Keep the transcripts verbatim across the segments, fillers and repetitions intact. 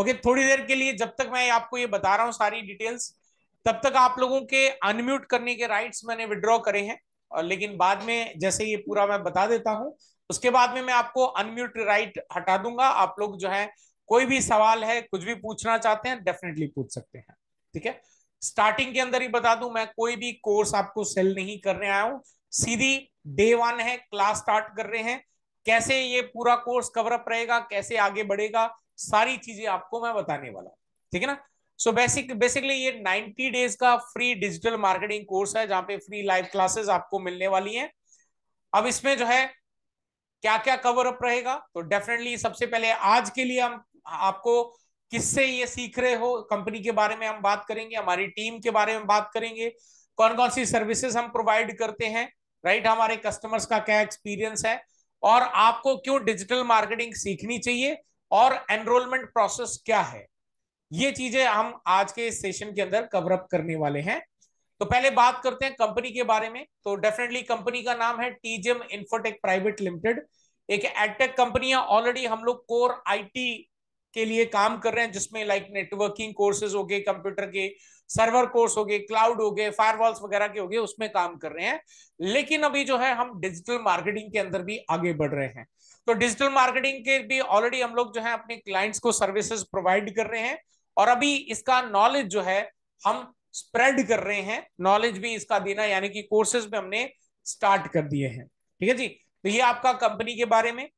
Okay okay, थोड़ी देर के लिए जब तक मैं आपको ये बता रहा हूँ सारी डिटेल्स, तब तक आप लोगों के अनम्यूट करने के राइट्स मैंने विड्रॉ करे हैं, और लेकिन बाद में जैसे ये पूरा मैं बता देता हूँ उसके बाद में मैं आपको अनम्यूट राइट हटा दूंगा। आप लोग जो है कोई भी सवाल है, कुछ भी पूछना चाहते हैं, डेफिनेटली पूछ सकते हैं। ठीक है, स्टार्टिंग के अंदर ही बता दूं, मैं कोई भी कोर्स आपको सेल नहीं करने आया हूं। सीधी डे वन है, क्लास स्टार्ट कर रहे हैं। कैसे ये पूरा कोर्स कवर अप रहेगा, कैसे आगे बढ़ेगा, सारी चीजें आपको मैं बताने वाला हूं। ठीक है ना। सो बेसिक बेसिकली ये नाइन्टी डेज का फ्री डिजिटल मार्केटिंग कोर्स है, जहां पे फ्री लाइव क्लासेस आपको मिलने वाली है। अब इसमें जो है क्या क्या कवर अप रहेगा, तो डेफिनेटली सबसे पहले आज के लिए हम आपको किससे ये सीख रहे हो, कंपनी के बारे में हम बात करेंगे, हमारी टीम के बारे में बात करेंगे, कौन कौन सी सर्विसेज हम प्रोवाइड करते हैं, राइट, हमारे कस्टमर्स का क्या एक्सपीरियंस है, और आपको क्यों डिजिटल मार्केटिंग सीखनी चाहिए, और एनरोलमेंट प्रोसेस क्या है। ये चीजें हम आज के इस सेशन के अंदर कवर अप करने वाले हैं। तो पहले बात करते हैं कंपनी के बारे में। तो डेफिनेटली कंपनी का नाम है टीजीएम इंफोटेक प्राइवेट लिमिटेड, एक एडटेक कंपनी है। ऑलरेडी हम लोग कोर आईटी के लिए काम कर रहे हैं, जिसमें लाइक नेटवर्किंग कोर्सेज हो गए, कंप्यूटर के सर्वर कोर्स हो गए, क्लाउड हो गए, फायरवॉल्स वगैरह के हो गए, उसमें काम कर रहे हैं। लेकिन अभी जो है हम डिजिटल मार्केटिंग के अंदर भी आगे बढ़ रहे हैं। तो डिजिटल मार्केटिंग के भी ऑलरेडी हम लोग जो है अपने क्लाइंट्स को सर्विसेज प्रोवाइड कर रहे हैं, और अभी इसका नॉलेज जो है हम स्प्रेड कर रहे हैं। नॉलेज भी इसका देना, यानी कि कोर्सेज में हमने स्टार्ट कर दिए हैं। ठीक है जी। तो ये आपका कंपनी के बारे में।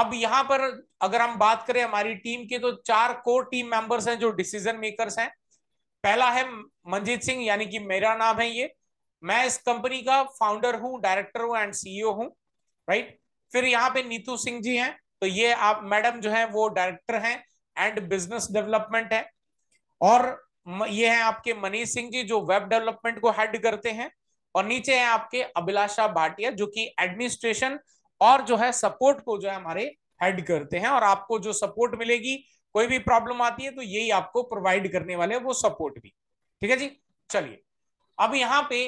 अब यहाँ पर अगर हम बात करें हमारी टीम के, तो चार कोर टीम मेंबर्स हैं जो डिसीजन मेकर्स हैं। पहला है मंजीत सिंह, यानी कि मेरा नाम है ये, मैं इस कंपनी का फाउंडर हूँ, डायरेक्टर हूँ एंड सीईओ हूँ, राइट। फिर यहाँ पे नीतू सिंह जी हैं, तो ये आप मैडम जो है वो डायरेक्टर हैं एंड बिजनेस डेवलपमेंट है। और ये हैं आपके मनीष सिंह जी जो वेब डेवलपमेंट को हेड करते हैं, और नीचे हैं आपके अभिलाषा भाटिया जो कि एडमिनिस्ट्रेशन और जो है सपोर्ट को जो है हमारे हेड करते हैं। और आपको जो सपोर्ट मिलेगी, कोई भी प्रॉब्लम आती है तो यही आपको प्रोवाइड करने वाले हैं, वो सपोर्ट भी। ठीक है जी। चलिए, अब यहाँ पे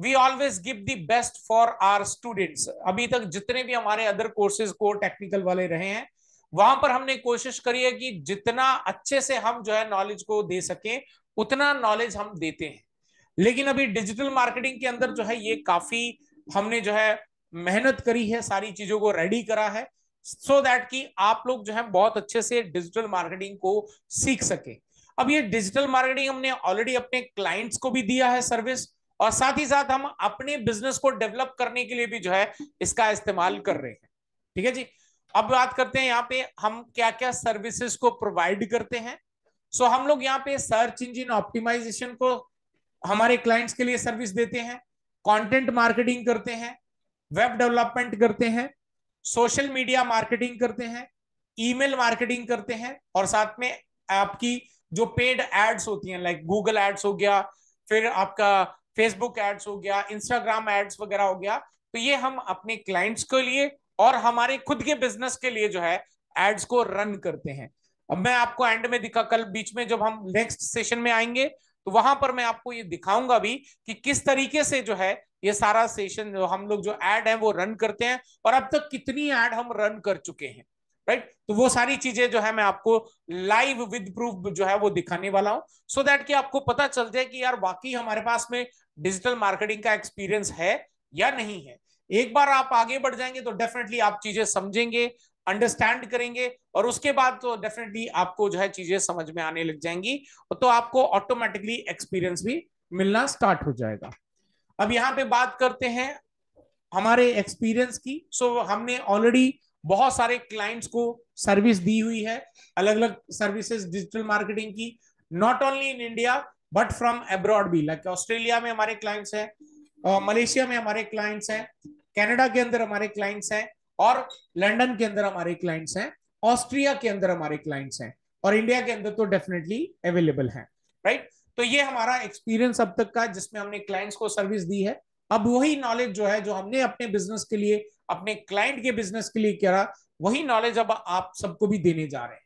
we always give the best for our students. अभी तक जितने भी हमारे अदर कोर्सेज को टेक्निकल वाले रहे हैं, वहां पर हमने कोशिश करी है कि जितना अच्छे से हम जो है नॉलेज को दे सकें, उतना नॉलेज हम देते हैं। लेकिन अभी डिजिटल मार्केटिंग के अंदर जो है ये काफी हमने जो है मेहनत करी है, सारी चीजों को रेडी करा है, सो दैट कि आप लोग जो है बहुत अच्छे से डिजिटल मार्केटिंग को सीख सके। अब ये डिजिटल मार्केटिंग हमने ऑलरेडी अपने क्लाइंट्स को भी दिया है सर्विस, और साथ ही साथ हम अपने बिजनेस को डेवलप करने के लिए भी जो है इसका इस्तेमाल कर रहे हैं। ठीक है जी। अब बात करते हैं यहाँ पे हम क्या क्या सर्विसेज को प्रोवाइड करते हैं। सो so, हम लोग यहाँ पे सर्च इंजिन ऑप्टिमाइजेशन को हमारे क्लाइंट्स के लिए सर्विस देते हैं, कंटेंट मार्केटिंग करते हैं, वेब डेवलपमेंट करते हैं, सोशल मीडिया मार्केटिंग करते हैं, ईमेल मार्केटिंग करते हैं, और साथ में आपकी जो पेड एड्स होती हैं लाइक गूगल एड्स हो गया, फिर आपका फेसबुक एड्स हो गया, इंस्टाग्राम एड्स वगैरह हो गया, तो ये हम अपने क्लाइंट्स के लिए और हमारे खुद के बिजनेस के लिए जो है एड्स को रन करते हैं। अब मैं आपको एंड में दिखा कल बीच में जब हम नेक्स्ट सेशन में आएंगे तो वहां पर मैं आपको ये दिखाऊंगा भी कि किस तरीके से जो है ये सारा सेशन जो हम लोग जो एड है वो रन करते हैं, और अब तक कितनी एड हम रन कर चुके हैं, राइट। तो वो सारी चीजें जो है मैं आपको लाइव विद प्रूफ जो है वो दिखाने वाला हूं, सो दैट कि आपको पता चल जाए कि यार वाकई हमारे पास में डिजिटल मार्केटिंग का एक्सपीरियंस है या नहीं है। एक बार आप आगे बढ़ जाएंगे तो डेफिनेटली आप चीजें समझेंगे, अंडरस्टैंड करेंगे, और उसके बाद तो डेफिनेटली आपको जो है चीजें समझ में आने लग जाएंगी, तो आपको ऑटोमेटिकली एक्सपीरियंस भी मिलना स्टार्ट हो जाएगा। अब यहाँ पे बात करते हैं हमारे एक्सपीरियंस की। सो हमने ऑलरेडी बहुत सारे क्लाइंट्स को सर्विस दी हुई है, अलग अलग सर्विसेज डिजिटल मार्केटिंग की, not only in India but from abroad भी, लाइक ऑस्ट्रेलिया में हमारे क्लाइंट्स हैं, मलेशिया में हमारे क्लाइंट्स हैं, कनाडा के अंदर हमारे क्लाइंट्स हैं, और लंदन के अंदर हमारे क्लाइंट्स हैं, ऑस्ट्रिया के अंदर हमारे क्लाइंट्स हैं, और इंडिया के अंदर तो डेफिनेटली अवेलेबल हैं, राइट। तो ये हमारा एक्सपीरियंस अब तक का, जिसमें हमने क्लाइंट्स को सर्विस दी है। अब वही नॉलेज जो है जो हमने अपने बिजनेस के लिए, अपने क्लाइंट के बिजनेस के लिए करा, वही नॉलेज अब आप सबको भी देने जा रहे हैं।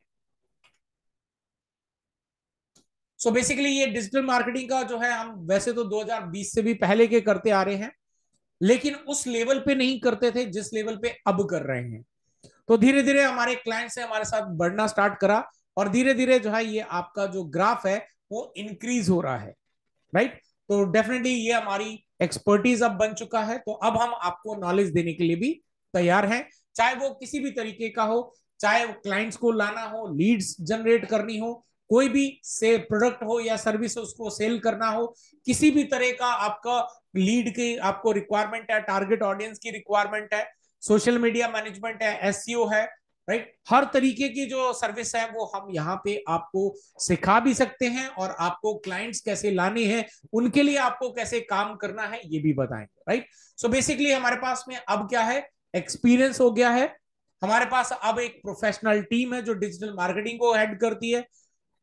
सो बेसिकली ये डिजिटल मार्केटिंग का जो है हम वैसे तो दो हज़ार बीस से भी पहले के करते आ रहे हैं, लेकिन उस लेवल पे नहीं करते थे जिस लेवल पे अब कर रहे हैं। तो धीरे धीरे हमारे क्लाइंट्स ने हमारे साथ बढ़ना स्टार्ट करा, और धीरे धीरे जो है ये आपका जो ग्राफ है वो इंक्रीज हो रहा है, राइट। तो डेफिनेटली ये हमारी एक्सपर्टीज अब बन चुका है, तो अब हम आपको नॉलेज देने के लिए भी तैयार हैं, चाहे वो किसी भी तरीके का हो, चाहे क्लाइंट्स को लाना हो, लीड्स जनरेट करनी हो, कोई भी से प्रोडक्ट हो या सर्विस हो उसको सेल करना हो, किसी भी तरह का आपका लीड की आपको रिक्वायरमेंट है, टारगेट ऑडियंस की रिक्वायरमेंट है, सोशल मीडिया मैनेजमेंट है, एसईओ है, राइट। हर तरीके की जो सर्विस है वो हम यहाँ पे आपको सिखा भी सकते हैं और आपको क्लाइंट्स कैसे लाने हैं, उनके लिए आपको कैसे काम करना है ये भी बताएंगे, राइट। सो बेसिकली हमारे पास में अब क्या है, एक्सपीरियंस हो गया है हमारे पास, अब एक प्रोफेशनल टीम है जो डिजिटल मार्केटिंग को हेड करती है,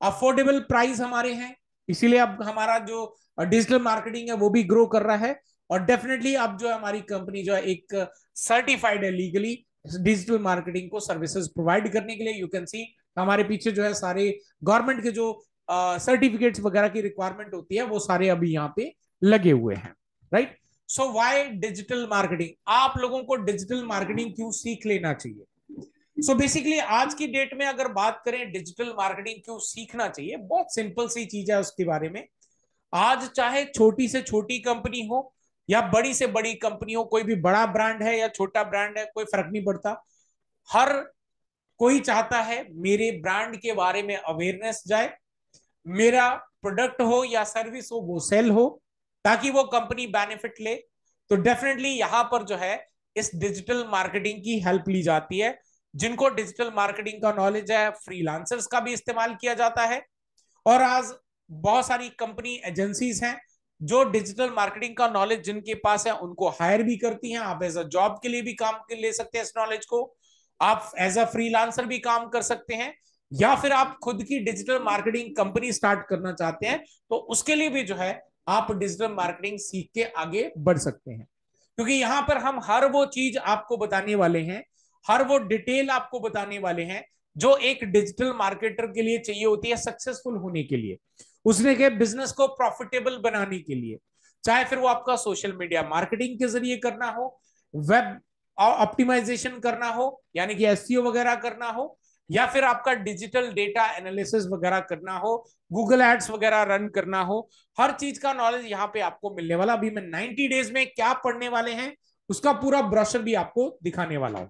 अफोर्डेबल प्राइस हमारे हैं, इसीलिए अब हमारा जो डिजिटल मार्केटिंग है वो भी ग्रो कर रहा है, और डेफिनेटली अब जो हमारी कंपनी जो है एक सर्टिफाइड है लीगली डिजिटल मार्केटिंग को सर्विसेज प्रोवाइड करने के लिए। यू कैन सी हमारे पीछे जो है सारे गवर्नमेंट के जो सर्टिफिकेट्स वगैरह की रिक्वायरमेंट होती है वो सारे अभी यहाँ पे लगे हुए हैं, right. So why digital marketing, आप लोगों को डिजिटल मार्केटिंग क्यों सीख लेना चाहिए। सो so बेसिकली आज की डेट में अगर बात करें डिजिटल मार्केटिंग क्यों सीखना चाहिए, बहुत सिंपल सी चीज है उसके बारे में। आज चाहे छोटी से छोटी कंपनी हो या बड़ी से बड़ी कंपनी हो, कोई भी बड़ा ब्रांड है या छोटा ब्रांड है, कोई फर्क नहीं पड़ता, हर कोई चाहता है मेरे ब्रांड के बारे में अवेयरनेस जाए, मेरा प्रोडक्ट हो या सर्विस हो वो सेल हो, ताकि वो कंपनी बेनिफिट ले। तो डेफिनेटली यहाँ पर जो है इस डिजिटल मार्केटिंग की हेल्प ली जाती है। जिनको डिजिटल मार्केटिंग का नॉलेज है, फ्रीलांसर्स का भी इस्तेमाल किया जाता है, और आज बहुत सारी कंपनी एजेंसीज हैं जो डिजिटल मार्केटिंग का नॉलेज जिनके पास है उनको हायर भी करती हैं। आप एज अ जॉब के लिए भी काम ले सकते हैं इस नॉलेज को, आप एज अ फ्रीलांसर भी काम कर सकते हैं, या फिर आप खुद की डिजिटल मार्केटिंग कंपनी स्टार्ट करना चाहते हैं तो उसके लिए भी जो है आप डिजिटल मार्केटिंग सीख के आगे बढ़ सकते हैं, क्योंकि यहाँ पर हम हर वो चीज आपको बताने वाले हैं, हर वो डिटेल आपको बताने वाले हैं जो एक डिजिटल मार्केटर के लिए चाहिए होती है सक्सेसफुल होने के लिए, उसने के बिजनेस को प्रॉफिटेबल बनाने के लिए, चाहे फिर वो आपका सोशल मीडिया मार्केटिंग के जरिए करना हो, वेब ऑप्टिमाइजेशन करना हो यानी कि एसईओ वगैरह करना हो, या फिर आपका डिजिटल डेटा एनालिसिस वगैरह करना हो, गूगल एड्स वगैरह रन करना हो, हर चीज का नॉलेज यहाँ पे आपको मिलने वाला। अभी मैं नाइन्टी डेज में क्या पढ़ने वाले हैं उसका पूरा ब्रोशर भी आपको दिखाने वाला हूँ।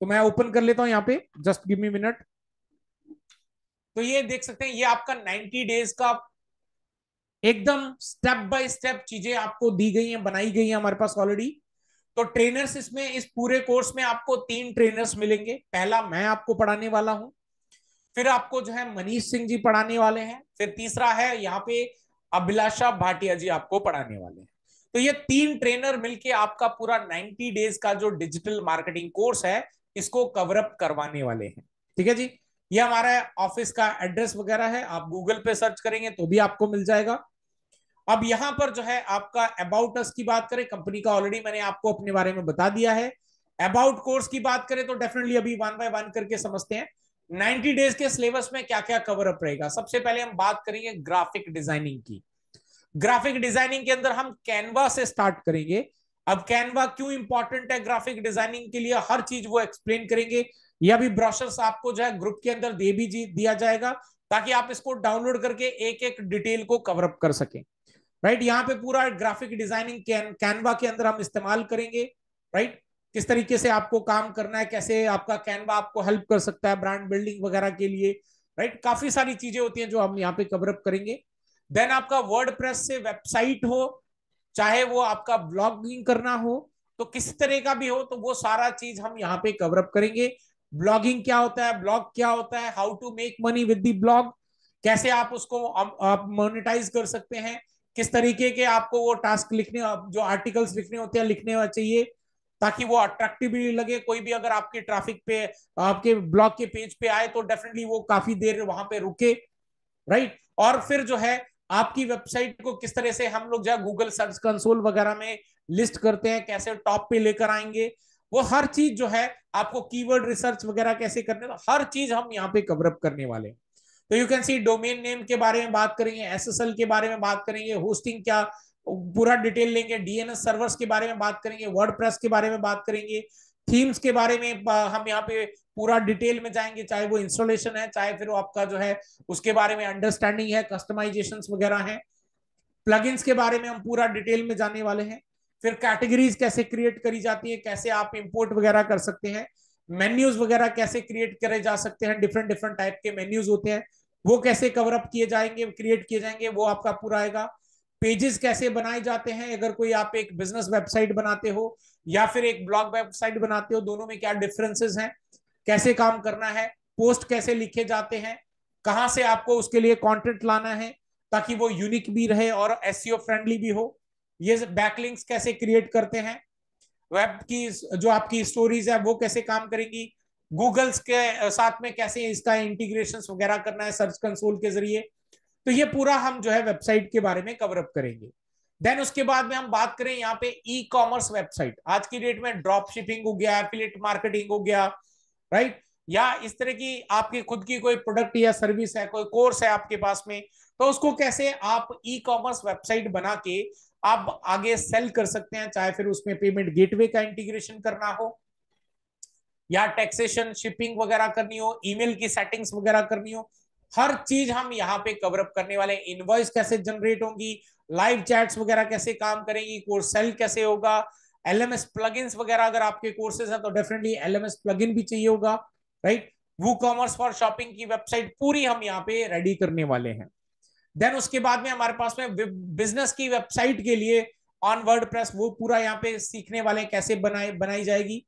तो मैं ओपन कर लेता हूं यहाँ पे, जस्ट गिव मी मिनट। तो ये देख सकते हैं, ये आपका नाइन्टी डेज का एकदम स्टेप बाय स्टेप चीजें आपको दी गई हैं, बनाई गई हैं हमारे पास ऑलरेडी। तो ट्रेनर्स इसमें इस पूरे कोर्स में आपको तीन ट्रेनर्स मिलेंगे। पहला मैं आपको पढ़ाने वाला हूं, फिर आपको जो है मनीष सिंह जी पढ़ाने वाले हैं, फिर तीसरा है यहाँ पे अभिलाषा भाटिया जी आपको पढ़ाने वाले हैं। तो ये तीन ट्रेनर मिलके आपका पूरा नाइन्टी डेज का जो डिजिटल मार्केटिंग कोर्स है इसको कवरअप करवाने वाले हैं, ठीक है जी। ये हमारा ऑफिस का एड्रेस वगैरह है, आप गूगल पे सर्च करेंगे तो भी आपको मिल जाएगा। अब यहाँ पर जो है आपका अबाउट अस की बात करें, कंपनी का ऑलरेडी मैंने आपको अपने बारे में बता दिया है। अबाउट कोर्स की बात करें तो डेफिनेटली अभी वन बाय वन करके समझते हैं नाइन्टी डेज के सिलेबस में क्या क्या कवर अप रहेगा। सबसे पहले हम बात करेंगे ग्राफिक डिजाइनिंग की। ग्राफिक डिजाइनिंग के अंदर हम कैनवा से स्टार्ट करेंगे। अब कैनवा क्यों इंपॉर्टेंट है ग्राफिक डिजाइनिंग के लिए, हर चीज वो एक्सप्लेन करेंगे। यह भी ब्रोशर्स आपको जो है ग्रुप के अंदर दे भी दिया जाएगा ताकि आप इसको डाउनलोड करके एक एक डिटेल को कवर अप कर सकें, राइट। यहाँ पे पूरा ग्राफिक डिजाइनिंग कैनवा के अंदर हम इस्तेमाल करेंगे, राइट। किस तरीके से आपको काम करना है, कैसे आपका कैनवा आपको हेल्प कर सकता है ब्रांड बिल्डिंग वगैरह के लिए, राइट। काफी सारी चीजें होती हैं जो हम यहाँ पे कवर अप करेंगे। देन आपका वर्डप्रेस से वेबसाइट हो, चाहे वो आपका ब्लॉगिंग करना हो तो किस तरह का भी हो, तो वो सारा चीज हम यहाँ पे कवर अप करेंगे। ब्लॉगिंग क्या होता है, ब्लॉग क्या होता है, how to make money with the blog, कैसे आप उसको आप मोनेटाइज कर सकते हैं, किस तरीके के आपको वो टास्क लिखने, जो आर्टिकल्स लिखने होते हैं लिखने चाहिए ताकि वो अट्रैक्टिव भी लगे। कोई भी अगर आपके ट्रैफिक पे, आपके ब्लॉग के पेज पे आए तो डेफिनेटली वो काफी देर वहां पे रुके, राइट। और फिर जो है आपकी वेबसाइट को किस तरह से हम लोग जो गूगल सर्च कंसोल वगैरह में लिस्ट करते हैं, कैसे टॉप पे लेकर आएंगे, वो हर चीज जो है आपको कीवर्ड रिसर्च वगैरह कैसे करने, तो हर चीज हम यहाँ पे कवर अप करने वाले हैं। तो you can see domain name के बारे में बात करेंगे, एसएसएल के बारे में बात करेंगे, होस्टिंग क्या पूरा डिटेल लेंगे, डीएनएस सर्वर्स के बारे में बात करेंगे, वर्डप्रेस के बारे में बात करेंगे, थीम्स के बारे में हम यहाँ पे पूरा डिटेल में जाएंगे, चाहे वो इंस्टॉलेशन है, चाहे फिर वो आपका जो है उसके बारे में अंडरस्टैंडिंग है, कस्टमाइजेशंस वगैरह है, प्लगइन्स के बारे में हम पूरा डिटेल में जाने वाले हैं। फिर कैटेगरीज कैसे क्रिएट करी जाती है, कैसे आप इंपोर्ट वगैरह कर सकते हैं, मेन्यूज वगैरह कैसे क्रिएट करे जा सकते हैं, डिफरेंट डिफरेंट टाइप के मेन्यूज होते हैं वो कैसे कवर अप किए जाएंगे, क्रिएट किए जाएंगे, वो आपका पूरा आएगा। पेजेस कैसे बनाए जाते हैं, अगर कोई आप एक बिजनेस वेबसाइट बनाते हो या फिर एक ब्लॉग वेबसाइट बनाते हो, दोनों में क्या डिफरेंसेस हैं, कैसे काम करना है, पोस्ट कैसे लिखे जाते हैं, कहाँ से आपको उसके लिए कंटेंट लाना है ताकि वो यूनिक भी रहे और एसईओ फ्रेंडली भी हो, ये बैकलिंक्स कैसे क्रिएट करते हैं, वेब की जो आपकी स्टोरीज है वो कैसे काम करेंगी, गूगल्स के साथ में कैसे इसका इंटीग्रेशन वगैरह करना है सर्च कंसोल के जरिए। तो ये पूरा हम जो है वेबसाइट के बारे में कवर अप करेंगे। देन उसके बाद में हम बात करें यहाँ पे ई कॉमर्स वेबसाइट। आज की डेट में ड्रॉप शिपिंग हो गया, एफिलिएट मार्केटिंग हो गया, राइट, या इस तरह की आपकी खुद की कोई प्रोडक्ट या सर्विस है, कोई कोर्स है आपके पास में, तो उसको कैसे आप ई कॉमर्स वेबसाइट बना के आप आगे सेल कर सकते हैं, चाहे फिर उसमें पेमेंट गेटवे का इंटीग्रेशन करना हो या टैक्सेशन, शिपिंग वगैरह करनी हो, ईमेल की सेटिंग्स वगैरह करनी हो, हर चीज हम यहाँ पे कवर अप करने वाले। इनवॉइस कैसे जनरेट होंगी, लाइव चैट्स वगैरह कैसे काम करेंगी, कोर्स सेल कैसे होगा, एलएमएस प्लगइन्स वगैरह, अगर आपके कोर्सेज हैं तो डेफिनेटली एलएमएस प्लगइन भी चाहिए होगा, राइट। वूकॉमर्स फॉर शॉपिंग की वेबसाइट पूरी हम यहाँ पे रेडी करने वाले हैं। देन उसके बाद में हमारे पास में बिजनेस की वेबसाइट के लिए ऑन वर्डप्रेस, वो पूरा यहाँ पे सीखने वाले कैसे बनाए बनाई जाएगी।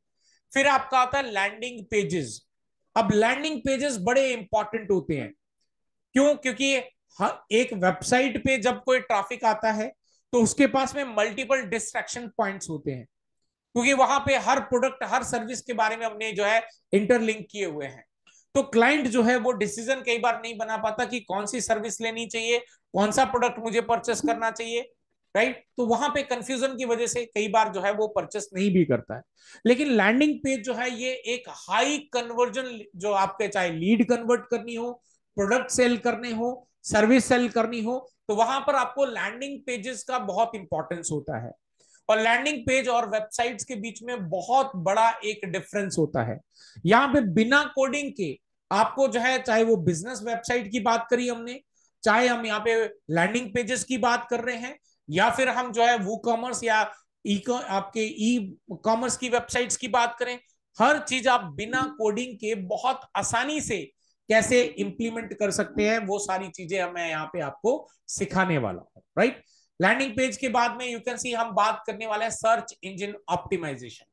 फिर आपका आता है लैंडिंग पेजेस। अब लैंडिंग पेजेस बड़े इंपॉर्टेंट होते हैं, क्यों? क्योंकि एक वेबसाइट पे जब कोई ट्रैफिक आता है तो उसके पास में मल्टीपल डिस्ट्रैक्शन पॉइंट्स होते हैं, क्योंकि वहां पे हर प्रोडक्ट, हर सर्विस के बारे में हमने जो है इंटरलिंक किए हुए हैं, तो क्लाइंट जो है वो डिसीजन कई बार नहीं बना पाता कि कौन सी सर्विस लेनी चाहिए, कौन सा प्रोडक्ट मुझे परचेस करना चाहिए, राइट। तो वहां पे कंफ्यूजन की वजह से कई बार जो है वो परचेस नहीं भी करता है। लेकिन लैंडिंग पेज जो है ये एक हाई कन्वर्जन, जो आपके चाहे लीड कन्वर्ट करनी हो, प्रोडक्ट सेल करने हो, सर्विस सेल करनी हो, तो वहां पर आपको लैंडिंग पेजेस का बहुत इंपॉर्टेंस होता है। और लैंडिंग पेज और वेबसाइट्स के बीच में बहुत बड़ा एक डिफरेंस होता है। यहाँ पे बिना कोडिंग के आपको जो है, चाहे वो बिजनेस वेबसाइट की बात करी हमने, चाहे हम यहाँ पे लैंडिंग पेजेस की बात कर रहे हैं, या फिर हम जो है वूकॉमर्स या आपके ई कॉमर्स की वेबसाइट्स की बात करें, हर चीज आप बिना कोडिंग के बहुत आसानी से कैसे इंप्लीमेंट कर सकते हैं, वो सारी चीजें मैं यहाँ पे आपको सिखाने वाला हूँ, राइट। लैंडिंग पेज के बाद में यू कैन सी हम बात करने वाले हैं सर्च इंजन ऑप्टिमाइजेशन,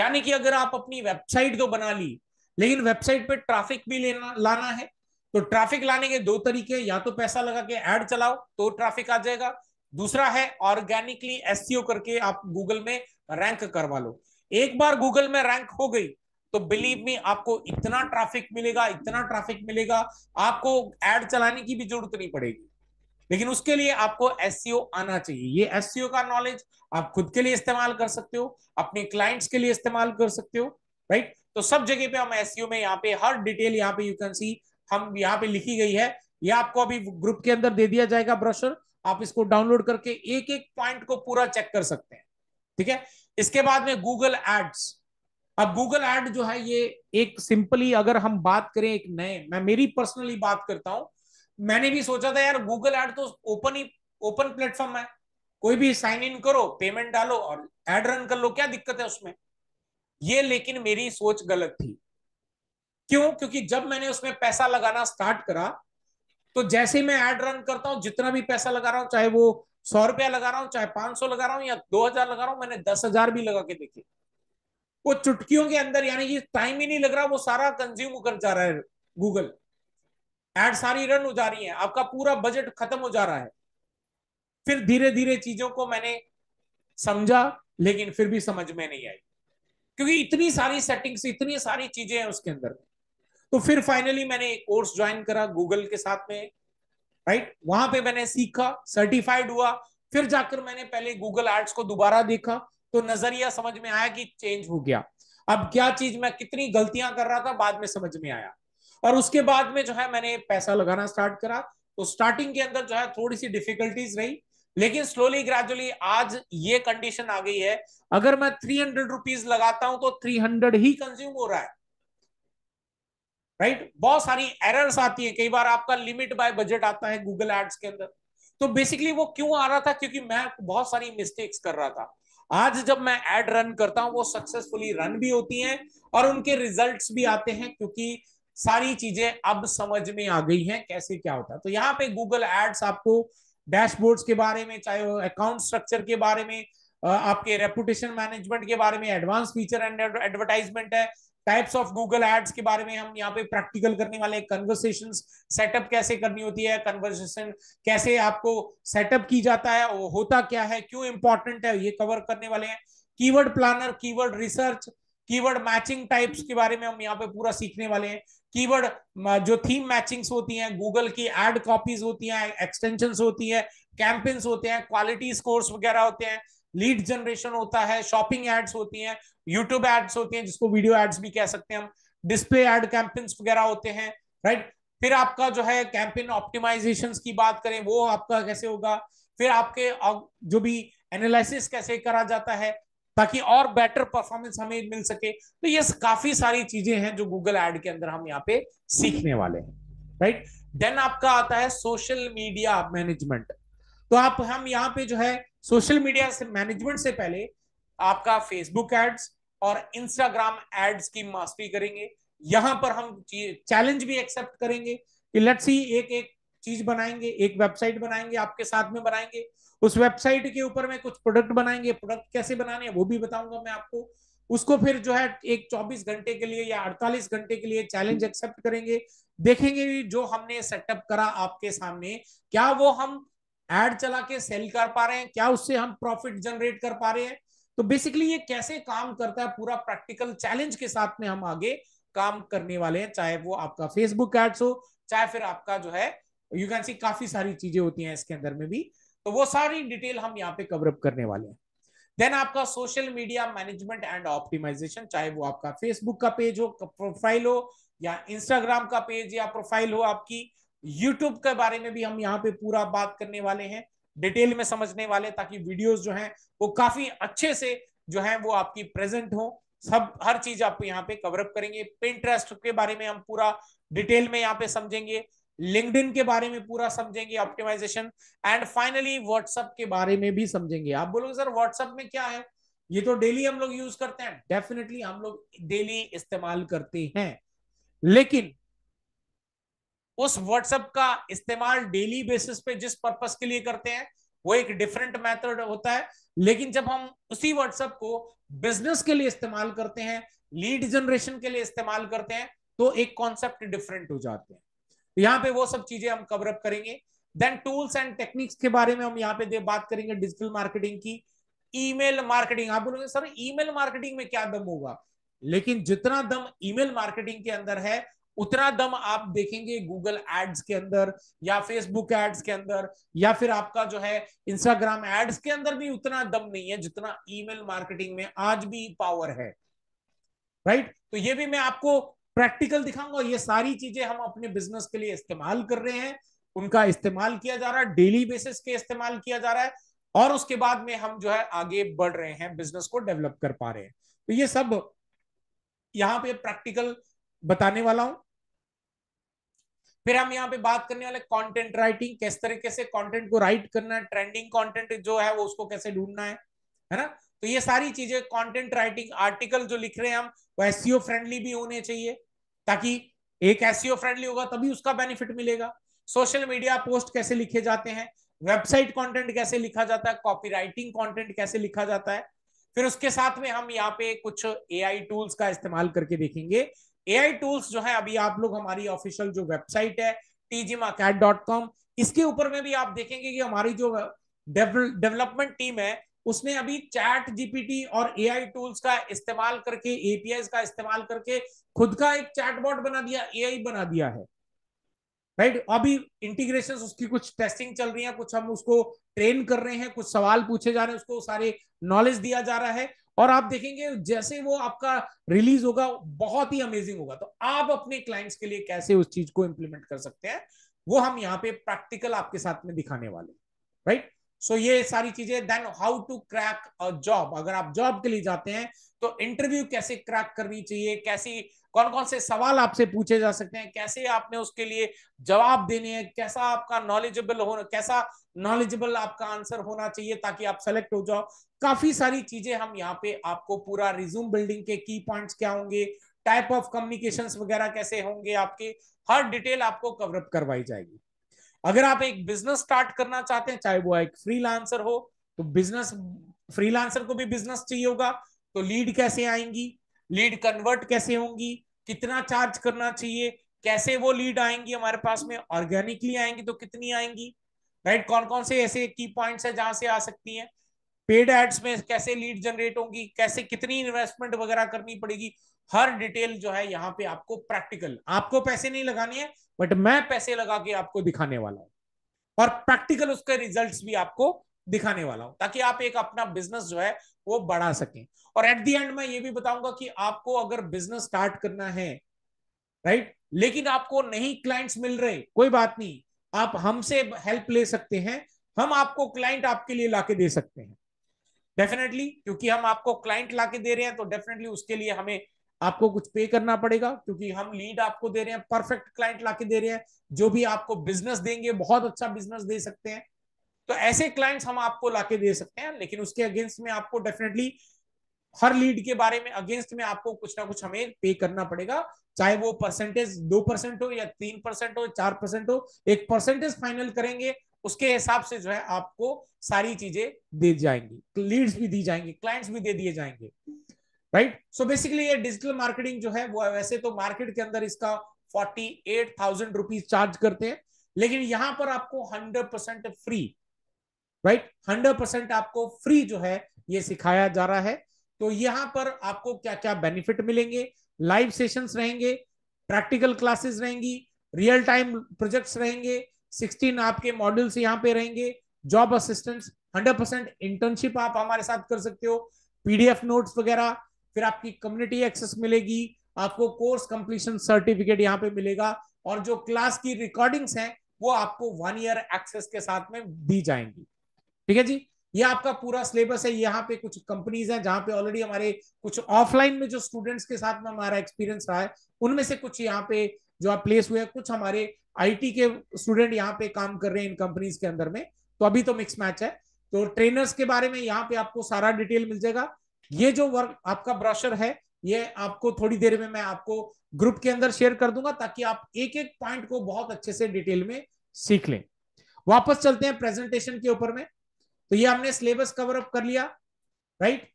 यानी कि अगर आप अपनी वेबसाइट तो बना ली लेकिन वेबसाइट पे ट्रैफिक भी लेना लाना है, तो ट्रैफिक लाने के दो तरीके, या तो पैसा लगा के एड चलाओ तो ट्रैफिक आ जाएगा, दूसरा है ऑर्गेनिकली एसईओ करके आप गूगल में रैंक करवा लो। एक बार गूगल में रैंक हो गई तो बिलीव मी आपको इतना ट्रैफिक मिलेगा, इतना ट्रैफिक मिलेगा, आपको एड चलाने की भी जरूरत नहीं पड़ेगी। लेकिन उसके लिए आपको एसईओ आना चाहिए। ये एसईओ का नॉलेज आप खुद के लिए इस्तेमाल कर सकते हो, अपने क्लाइंट्स के लिए इस्तेमाल कर सकते हो, राइट। तो सब जगह पे हम एसईओ में यहाँ पे हर डिटेल यहाँ पे यू कैन सी हम यहाँ पे लिखी गई है। ये आपको अभी ग्रुप के अंदर दे दिया जाएगा ब्रोशर, आप इसको डाउनलोड करके एक एक पॉइंट को पूरा चेक कर सकते हैं, ठीक है। इसके बाद में गूगल एड्स। अब गूगल एड जो है ये एक सिंपली अगर हम बात करें एक नए, मैं मेरी पर्सनली बात करता हूं, मैंने भी सोचा था यार गूगल एड तो ओपन ही ओपन प्लेटफॉर्म है, कोई भी साइन इन करो, पेमेंट डालो और एड रन कर लो, क्या दिक्कत है उसमें ये। लेकिन मेरी सोच गलत थी, क्यों? क्योंकि जब मैंने उसमें पैसा लगाना स्टार्ट करा तो जैसे मैं एड रन करता हूं, जितना भी पैसा लगा रहा हूं, चाहे वो सौ रुपया लगा रहा हूं, चाहे पांच सौ लगा रहा हूं या दो हजार लगा रहा हूं, मैंने दस हजार भी लगा के देखे, वो चुटकियों के अंदर, यानी कि टाइम ही नहीं लग रहा, वो सारा कंज्यूम होकर जा रहा है। गूगल एड सारी रन हो जा रही है, आपका पूरा बजट खत्म हो जा रहा है। फिर धीरे धीरे चीजों को मैंने समझा, लेकिन फिर भी समझ में नहीं आई, क्योंकि इतनी सारी सेटिंग्स, इतनी सारी चीजें हैं उसके अंदर। तो फिर फाइनली मैंने एक कोर्स ज्वाइन करा गूगल के साथ में, राइट। वहां पे मैंने सीखा, सर्टिफाइड हुआ, फिर जाकर मैंने पहले गूगल एड्स को दोबारा देखा तो नजरिया समझ में आया कि चेंज हो गया। अब क्या चीज मैं कितनी गलतियां कर रहा था बाद में समझ में आया। और उसके बाद में जो है मैंने पैसा लगाना स्टार्ट करा, तो स्टार्टिंग के अंदर जो है थोड़ी सी डिफिकल्टीज रही, लेकिन स्लोली ग्रेजुअली आज ये कंडीशन आ गई है, अगर मैं थ्री हंड्रेड रुपीज लगाता हूं तो थ्री हंड्रेड ही कंज्यूम हो रहा है। राइट, बहुत सारी एरर्स आती है, कई बार आपका लिमिट बाय बजट आता है गूगल एड्स के अंदर। तो बेसिकली वो क्यों आ रहा था, क्योंकि मैं बहुत सारी मिस्टेक्स कर रहा था। आज जब मैं एड रन करता हूं वो सक्सेसफुली रन भी होती हैं और उनके रिजल्ट्स भी आते हैं, क्योंकि सारी चीजें अब समझ में आ गई हैं कैसे क्या होता है। तो यहाँ पे गूगल एड्स आपको डैशबोर्ड्स के बारे में, चाहे वो अकाउंट स्ट्रक्चर के बारे में, आपके रेपुटेशन मैनेजमेंट के बारे में, एडवांस फीचर एंड एडवर्टाइजमेंट है, टाइप्स ऑफ गूगल एड्स के बारे में हम यहाँ पे प्रैक्टिकल करने वाले हैं। कन्वर्सेशंस सेटअप कैसे करनी होती है, कन्वर्सेशन कैसे आपको सेटअप की जाता है, वो होता क्या है, क्यों इंपॉर्टेंट है, ये कवर करने वाले हैं। Keyword planner, keyword research, keyword matching types के बारे में हम यहाँ पे पूरा सीखने वाले हैं। कीवर्ड जो थीम मैचिंग्स होती हैं, गूगल की एड कॉपीज होती हैं, एक्सटेंशंस होती है, कैंपेन्स होते हैं, क्वालिटी स्कोर्स वगैरह होते हैं, लीड जनरेशन होता है, शॉपिंग एड्स होती हैं, यूट्यूब एड्स होती हैं जिसको वीडियो एड्स भी कह सकते हैं हम, डिस्प्ले एड कैंपेन्स वगैरह होते हैं, राइट। फिर आपका जो है कैंपेन ऑप्टिमाइजेशन की बात करें वो आपका कैसे होगा, फिर आपके जो भी एनालिसिस कैसे करा जाता है ताकि और बेटर परफॉर्मेंस हमें मिल सके। तो ये काफी सारी चीजें हैं जो गूगल एड के अंदर हम यहाँ पे सीखने वाले हैं, राइट। देन आपका आता है सोशल मीडिया मैनेजमेंट। तो आप हम यहाँ पे जो है सोशल मीडिया से मैनेजमेंट से पहले आपका फेसबुक एड्स और इंस्टाग्राम एड्स की मास्टरी करेंगे। यहां पर हम चैलेंज भी एक्सेप्ट करेंगे कि लेट्स सी एक एक चीज बनाएंगे, एक वेबसाइट बनाएंगे, आपके साथ में बनाएंगे, उस वेबसाइट के ऊपर में कुछ प्रोडक्ट बनाएंगे, प्रोडक्ट कैसे बनाने हैं वो भी बताऊंगा मैं आपको। उसको फिर जो है एक चौबीस घंटे के लिए या अड़तालीस घंटे के लिए चैलेंज एक्सेप्ट करेंगे, देखेंगे जो हमने सेटअप करा आपके सामने क्या वो हम एड चला के सेल कर पा रहे हैं, क्या उससे हम प्रॉफिट जनरेट कर पा रहे हैं। तो बेसिकली ये कैसे काम करता है पूरा प्रैक्टिकल चैलेंज के साथ में हम आगे काम करने वाले हैं, चाहे वो आपका फेसबुक एड्स हो, चाहे फिर आपका जो है यू कैन सी काफी सारी चीजें होती हैं इसके अंदर में भी, तो वो सारी डिटेल हम यहाँ पे कवरअप करने वाले हैं। देन आपका social media management and optimisation, चाहे वो आपका फेसबुक का पेज हो, प्रोफाइल हो, या इंस्टाग्राम का पेज या प्रोफाइल हो आपकी, यूट्यूब के बारे में भी हम यहाँ पे पूरा बात करने वाले हैं, डिटेल में समझने वाले, ताकि वीडियोस जो हैं वो काफी अच्छे से जो है वो आपकी प्रेजेंट हो, सब हर चीज आपको यहाँ पे कवरअप करेंगे। पिंटरेस्ट के बारे में हम पूरा डिटेल में यहाँ पे समझेंगे, लिंक्डइन के बारे में पूरा समझेंगे ऑप्टिमाइजेशन, एंड फाइनली व्हाट्सएप के बारे में भी समझेंगे। आप बोलोगे सर व्हाट्सएप में क्या है, ये तो डेली हम लोग यूज करते हैं। डेफिनेटली हम लोग डेली इस्तेमाल करते हैं, लेकिन उस व्हाट्सएप का इस्तेमाल डेली बेसिस पे जिस पर्पस के लिए करते हैं वो एक डिफरेंट मेथड होता है, लेकिन जब हम उसी व्हाट्सएप को बिजनेस के लिए इस्तेमाल करते हैं, लीड जनरेशन के लिए इस्तेमाल करते हैं, तो एक कॉन्सेप्ट डिफरेंट हो जाते हैं। तो यहाँ पे वो सब चीजें हम कवरअप करेंगे। देन टूल्स एंड टेक्निक्स के बारे में हम यहाँ पे बात करेंगे डिजिटल मार्केटिंग की, ईमेल मार्केटिंग। आप बोलोगे सर ईमेल मार्केटिंग में क्या दम होगा, लेकिन जितना दम ईमेल मार्केटिंग के अंदर है उतना दम आप देखेंगे गूगल एड्स के अंदर या फेसबुक एड्स के अंदर या फिर आपका जो है इंस्टाग्राम एड्स के अंदर भी उतना दम नहीं है जितना ईमेल मार्केटिंग में आज भी पावर है, राइट। तो ये भी मैं आपको प्रैक्टिकल दिखाऊंगा। ये सारी चीजें हम अपने बिजनेस के लिए इस्तेमाल कर रहे हैं, उनका इस्तेमाल किया जा रहा है, डेली बेसिस पे इस्तेमाल किया जा रहा है, और उसके बाद में हम जो है आगे बढ़ रहे हैं, बिजनेस को डेवलप कर पा रहे हैं। तो ये सब यहाँ पे प्रैक्टिकल बताने वाला हूं। फिर हम यहाँ पे बात करने वाले कंटेंट राइटिंग, किस तरीके से कंटेंट को राइट करना है, ट्रेंडिंग कंटेंट जो है वो उसको कैसे ढूंढना है, है ना। तो ये सारी चीजें कंटेंट राइटिंग, आर्टिकल जो लिख रहे हैं हम वो एसईओ फ्रेंडली भी होने चाहिए, ताकि एक एसईओ फ्रेंडली होगा तभी उसका बेनिफिट मिलेगा। सोशल मीडिया पोस्ट कैसे लिखे जाते हैं, वेबसाइट कंटेंट कैसे लिखा जाता है, कॉपी राइटिंग कंटेंट कैसे लिखा जाता है। फिर उसके साथ में हम यहाँ पे कुछ ए आई टूल्स का इस्तेमाल करके देखेंगे। एआई टूल्स जो है अभी आप लोग हमारी ऑफिशियल जो वेबसाइट है T G M acad dot com, इसके ऊपर में भी आप देखेंगे कि हमारी जो डेवलपमेंट टीम है उसने अभी चैट जीपीटी और एआई टूल्स का इस्तेमाल करके, एपीआईज का इस्तेमाल करके खुद का एक चैटबॉट बना दिया, एआई बना दिया है, राइट। अभी इंटीग्रेशन उसकी कुछ टेस्टिंग चल रही है, कुछ हम उसको ट्रेन कर रहे हैं, कुछ सवाल पूछे जा रहे हैं, उसको सारे नॉलेज दिया जा रहा है, और आप देखेंगे जैसे वो आपका रिलीज होगा बहुत ही अमेजिंग होगा। तो आप अपने क्लाइंट्स के लिए कैसे उस चीज को इंप्लीमेंट कर सकते हैं वो हम यहाँ पे प्रैक्टिकल आपके साथ में दिखाने वाले, राइट। सो so, ये सारी चीजें। Then how to crack a job, अगर आप जॉब के लिए जाते हैं तो इंटरव्यू कैसे क्रैक करनी चाहिए, कैसी कौन कौन से सवाल आपसे पूछे जा सकते हैं, कैसे आपने उसके लिए जवाब देने हैं, कैसा आपका नॉलेजेबल होना कैसा नॉलेजेबल आपका आंसर होना चाहिए ताकि आप सेलेक्ट हो जाओ। काफी सारी चीजें हम यहाँ पे आपको पूरा रिज्यूम बिल्डिंग के की पॉइंट्स क्या होंगे, टाइप ऑफ कम्युनिकेशंस वगैरह कैसे होंगे आपके, हर डिटेल आपको कवर अप करवाई जाएगी। अगर आप एक बिजनेस स्टार्ट करना चाहते हैं, चाहे वो एक फ्रीलांसर हो तो बिजनेस फ्रीलांसर को भी बिजनेस चाहिए होगा, तो लीड कैसे आएंगी, लीड कन्वर्ट कैसे होंगी, कितना चार्ज करना चाहिए, कैसे वो लीड आएंगी हमारे पास में, ऑर्गेनिकली आएंगी तो कितनी आएंगी, राइट। कौन कौन से ऐसे की पॉइंट्स हैं जहां से आ सकती हैं, पेड एड्स में कैसे लीड जनरेट होंगी, कैसे कितनी इन्वेस्टमेंट वगैरह करनी पड़ेगी, हर डिटेल जो है यहाँ पे आपको प्रैक्टिकल, आपको पैसे नहीं लगाने हैं बट मैं पैसे लगा के आपको दिखाने वाला हूँ और प्रैक्टिकल उसके रिजल्ट्स भी आपको दिखाने वाला हूं ताकि आप एक अपना बिजनेस जो है वो बढ़ा सकें। और एट द एंड मैं ये भी बताऊंगा कि आपको अगर बिजनेस स्टार्ट करना है, राइट, लेकिन आपको नहीं क्लाइंट्स मिल रहे, कोई बात नहीं, आप हमसे हेल्प ले सकते हैं, हम आपको क्लाइंट आपके लिए लाके दे सकते हैं डेफिनेटली, क्योंकि हम आपको क्लाइंट लाके दे रहे हैं तो डेफिनेटली उसके लिए हमें आपको कुछ पे करना पड़ेगा, क्योंकि हम लीड आपको दे रहे हैं, परफेक्ट क्लाइंट लाके दे रहे हैं जो भी आपको बिजनेस देंगे, बहुत अच्छा बिजनेस दे सकते हैं, तो ऐसे क्लाइंट्स हम आपको लाके दे सकते हैं। लेकिन उसके अगेंस्ट में आपको डेफिनेटली हर लीड के बारे में अगेंस्ट में आपको कुछ ना कुछ हमें पे करना पड़ेगा, चाहे वो परसेंटेज दो परसेंट हो या तीन परसेंट हो, चार परसेंट हो, एक परसेंटेज फाइनल करेंगे, उसके हिसाब से जो है आपको सारी चीजें दी जाएंगी, लीड्स भी दी जाएंगी, क्लाइंट्स भी दे दिए जाएंगे, राइट। सो बेसिकली ये डिजिटल मार्केटिंग जो है वो वैसे तो मार्केट के अंदर इसका forty eight thousand rupees charge करते हैं, लेकिन यहाँ पर आपको hundred percent free, right, hundred percent आपको फ्री जो है ये सिखाया जा रहा है। तो यहाँ पर आपको क्या क्या बेनिफिट मिलेंगे, लाइव सेशंस रहेंगे, प्रैक्टिकल क्लासेस रहेंगी, रियल टाइम प्रोजेक्ट्स रहेंगे, सोलह आपके मॉड्यूल्स यहाँ पे रहेंगे, job assistance, hundred percent internship आप हमारे साथ कर सकते हो, पीडीएफ नोट्स वगैरह, फिर आपकी कम्युनिटी एक्सेस मिलेगी, आपको कोर्स कंप्लीशन सर्टिफिकेट यहाँ पे मिलेगा, और जो क्लास की रिकॉर्डिंग्स हैं वो आपको वन ईयर एक्सेस के साथ में दी जाएंगी, ठीक है जी। ये आपका पूरा सिलेबस है। यहाँ पे कुछ कंपनीज हैं जहां पे ऑलरेडी हमारे कुछ ऑफलाइन में जो स्टूडेंट्स के साथ में हमारा एक्सपीरियंस रहा है उनमें से कुछ यहाँ पे जो आप प्लेस हुए हैं, कुछ हमारे आईटी के स्टूडेंट यहाँ पे काम कर रहे हैं इन कंपनीज के अंदर में, तो अभी तो मिक्स मैच है। तो ट्रेनर्स के बारे में यहाँ पे आपको सारा डिटेल मिल जाएगा। ये जो वर्क आपका ब्रोशर है ये आपको थोड़ी देर में मैं आपको ग्रुप के अंदर शेयर कर दूंगा ताकि आप एक एक पॉइंट को बहुत अच्छे से डिटेल में सीख लें। वापस चलते हैं प्रेजेंटेशन के ऊपर में। तो ये हमने सिलेबस कवर अप कर लिया, राइट।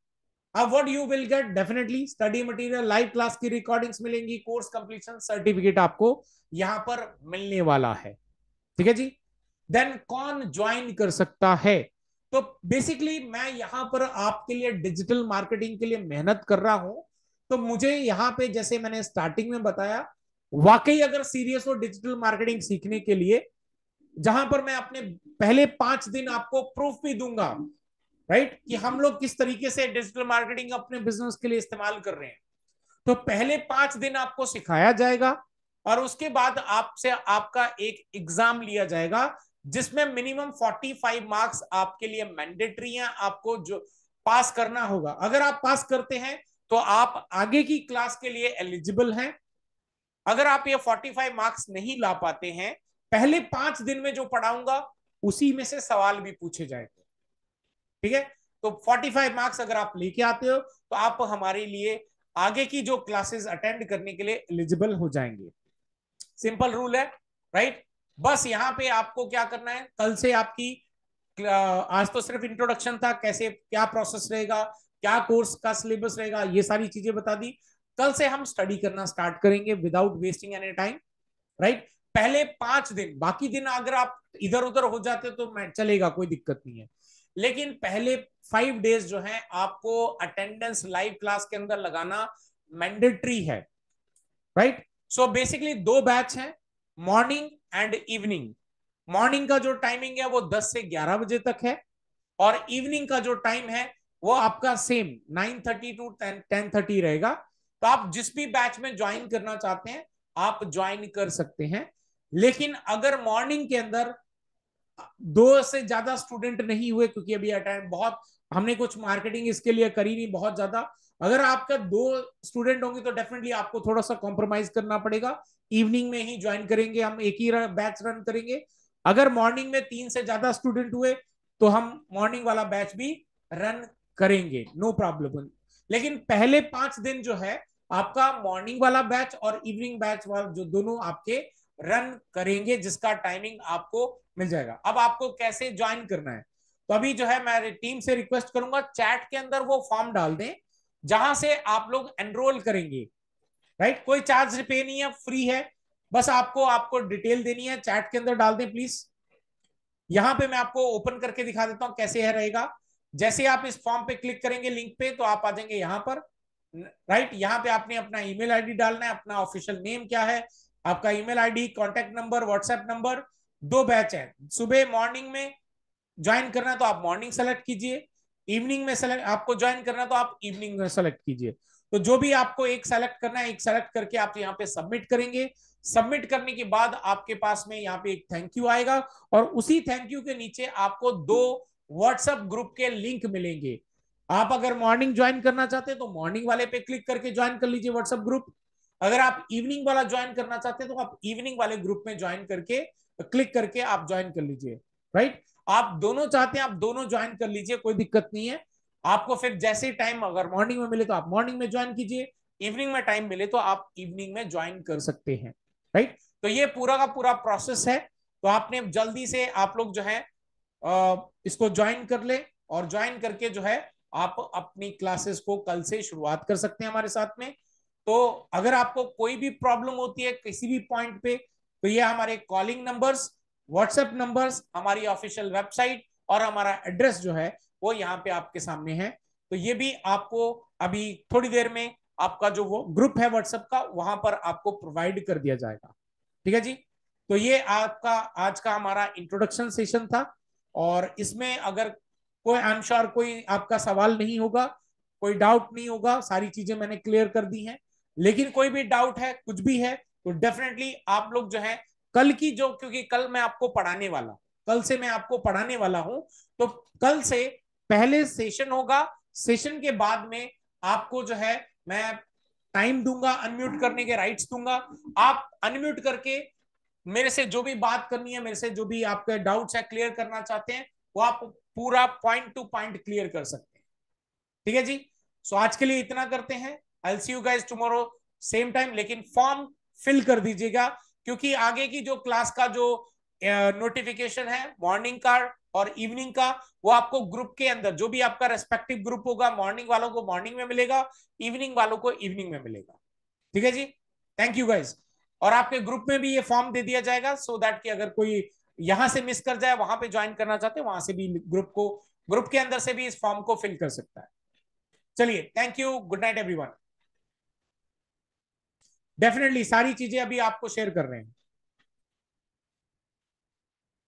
अब what you will get, definitely study material, live class की रिकॉर्डिंग्स मिलेंगी, कोर्स कंप्लीशन सर्टिफिकेट आपको यहां पर मिलने वाला है, ठीक है जी। देन कौन ज्वाइन कर सकता है, तो बेसिकली मैं यहां पर आपके लिए डिजिटल मार्केटिंग के लिए मेहनत कर रहा हूं, तो मुझे यहाँ पे जैसे मैंने स्टार्टिंग में बताया, वाकई अगर सीरियस हो डिजिटल मार्केटिंग सीखने के लिए, जहां पर मैं अपने पहले पांच दिन आपको प्रूफ भी दूंगा, राइट, कि हम लोग किस तरीके से डिजिटल मार्केटिंग अपने बिजनेस के लिए इस्तेमाल कर रहे हैं। तो पहले पांच दिन आपको सिखाया जाएगा और उसके बाद आपसे आपका एक एग्जाम लिया जाएगा जिसमें मिनिमम पैंतालीस मार्क्स आपके लिए मैंडेटरी है, आपको जो पास करना होगा। अगर आप पास करते हैं तो आप आगे की क्लास के लिए एलिजिबल हैं। अगर आप ये पैंतालीस मार्क्स नहीं ला पाते हैं, पहले पांच दिन में जो पढ़ाऊंगा उसी में से सवाल भी पूछे जाएंगे, ठीक है। तो पैंतालीस मार्क्स अगर आप लेके आते हो तो आप हमारे लिए आगे की जो क्लासेस अटेंड करने के लिए एलिजिबल हो जाएंगे। सिंपल रूल है, राइट। बस यहाँ पे आपको क्या करना है, कल से आपकी, आज तो सिर्फ इंट्रोडक्शन था, कैसे क्या प्रोसेस रहेगा, क्या कोर्स का सिलेबस रहेगा, ये सारी चीजें बता दी। कल से हम स्टडी करना स्टार्ट करेंगे without wasting any time, right. पहले पांच दिन, बाकी दिन अगर आप इधर उधर हो जाते तो मैं चलेगा, कोई दिक्कत नहीं है, लेकिन पहले फाइव डेज जो है आपको अटेंडेंस लाइव क्लास के अंदर लगाना मैंडेटरी है, राइट। सो बेसिकली दो बैच है, मॉर्निंग एंड इवनिंग। मॉर्निंग का जो टाइमिंग है वो दस से ग्यारह बजे तक है और इवनिंग का जो टाइम है वो आपका same nine thirty to ten thirty रहेगा। तो आप जिस भी बैच में ज्वाइन करना चाहते हैं आप ज्वाइन कर सकते हैं, लेकिन अगर मॉर्निंग के अंदर दो से ज्यादा स्टूडेंट नहीं हुए, क्योंकि अभी टाइम बहुत हमने कुछ मार्केटिंग इसके लिए करी नहीं बहुत ज्यादा। अगर आपका दो स्टूडेंट होंगे तो डेफिनेटली आपको थोड़ा सा कॉम्प्रोमाइज करना पड़ेगा, इवनिंग में ही ज्वाइन करेंगे, हम एक ही बैच रन करेंगे। अगर मॉर्निंग में तीन से ज्यादा स्टूडेंट हुए तो हम मॉर्निंग वाला बैच भी रन करेंगे, नो प्रॉब्लम। लेकिन पहले पांच दिन जो है आपका मॉर्निंग वाला बैच और इवनिंग बैच वाला जो दोनों आपके रन करेंगे, जिसका टाइमिंग आपको मिल जाएगा। अब आपको कैसे ज्वाइन करना है, तो अभी जो है मैं टीम से रिक्वेस्ट करूंगा चैट के अंदर वो फॉर्म डाल दें जहां से आप लोग एनरोल करेंगे, राइट। कोई चार्ज पे नहीं है, फ्री है, बस आपको आपको डिटेल देनी है, चैट के अंदर डाल दें प्लीज। यहां पे मैं आपको ओपन करके दिखा देता हूं कैसे है रहेगा। जैसे आप इस फॉर्म पे क्लिक करेंगे लिंक पे तो आप आ जाएंगे यहाँ पर, राइट। यहाँ पे आपने अपना ईमेल आईडी डालना है, अपना ऑफिशियल नेम क्या है, आपका email ID, contact number, WhatsApp number. दो बैच है, सुबह मॉर्निंग में ज्वाइन करना तो आप मॉर्निंग सेलेक्ट कीजिए, इवनिंग में सेलेक्ट आपको ज्वाइन करना तो आप इवनिंग में सेलेक्ट कीजिए। तो जो भी आपको एक सेलेक्ट करना है, एक सेलेक्ट करके आप यहाँ पे सबमिट करेंगे। सबमिट करने के बाद आपके पास में यहाँ पे एक थैंक यू आएगा और उसी थैंक यू के नीचे आपको दो व्हाट्सएप ग्रुप के लिंक मिलेंगे। आप अगर मॉर्निंग ज्वाइन करना चाहते हैं तो मॉर्निंग वाले पे क्लिक करके ज्वाइन कर लीजिए व्हाट्सएप ग्रुप। अगर आप इवनिंग वाला ज्वाइन करना चाहते हैं तो आप इवनिंग वाले ग्रुप में ज्वाइन करके क्लिक करके आप ज्वाइन कर लीजिए, राइट। आप दोनों चाहते हैं आप दोनों ज्वाइन कर लीजिए, कोई दिक्कत नहीं है आपको। फिर जैसे टाइम अगर मॉर्निंग में मिले तो आप मॉर्निंग में ज्वाइन कीजिए, इवनिंग में टाइम मिले तो आप इवनिंग में ज्वाइन कर सकते हैं, राइट। तो ये पूरा का पूरा प्रोसेस है। तो आपने जल्दी से आप लोग जो है इसको ज्वाइन कर ले और ज्वाइन करके जो है आप अपनी क्लासेस को कल से शुरुआत कर सकते हैं हमारे साथ में। तो अगर आपको कोई भी प्रॉब्लम होती है किसी भी पॉइंट पे तो ये हमारे कॉलिंग नंबर्स, व्हाट्सएप नंबर्स, हमारी ऑफिशियल वेबसाइट और हमारा एड्रेस जो है वो यहाँ पे आपके सामने है। तो ये भी आपको अभी थोड़ी देर में आपका जो वो ग्रुप है व्हाट्सएप का वहां पर आपको प्रोवाइड कर दिया जाएगा, ठीक है जी। तो ये आपका आज का हमारा इंट्रोडक्शन सेशन था और इसमें अगर कोई आई एम श्योर कोई आपका सवाल नहीं होगा, कोई डाउट नहीं होगा, सारी चीजें मैंने क्लियर कर दी हैं। लेकिन कोई भी डाउट है, कुछ भी है, तो डेफिनेटली आप लोग जो है कल की जो, क्योंकि कल मैं आपको पढ़ाने वाला कल से मैं आपको पढ़ाने वाला हूं, तो कल से पहले सेशन होगा। सेशन के बाद में आपको जो है मैं टाइम दूंगा, अनम्यूट करने के राइट्स दूंगा। आप अनम्यूट करके मेरे से जो भी बात करनी है, मेरे से जो भी आपके डाउट्स है क्लियर करना चाहते हैं, वो आप पूरा पॉइंट टू पॉइंट क्लियर कर सकते हैं, ठीक है जी। सो आज के लिए इतना करते हैं। I will see you guys tomorrow same time. लेकिन फॉर्म फिल कर दीजिएगा क्योंकि आगे की जो क्लास का जो नोटिफिकेशन है मॉर्निंग का और इवनिंग का वो आपको ग्रुप के अंदर जो भी आपका रेस्पेक्टिव ग्रुप होगा, मॉर्निंग वालों को मॉर्निंग में मिलेगा, इवनिंग वालों को इवनिंग में मिलेगा, ठीक है जी। Thank you guys. और आपके ग्रुप में भी ये फॉर्म दे दिया जाएगा सो दैट कि अगर कोई यहां से मिस कर जाए, वहां पे ज्वाइन करना चाहते हैं, वहां से भी ग्रुप को ग्रुप के अंदर से भी इस फॉर्म को फिल कर सकता है। चलिए, thank you, good night everyone. Definitely सारी चीजें अभी आपको शेयर कर रहे हैं।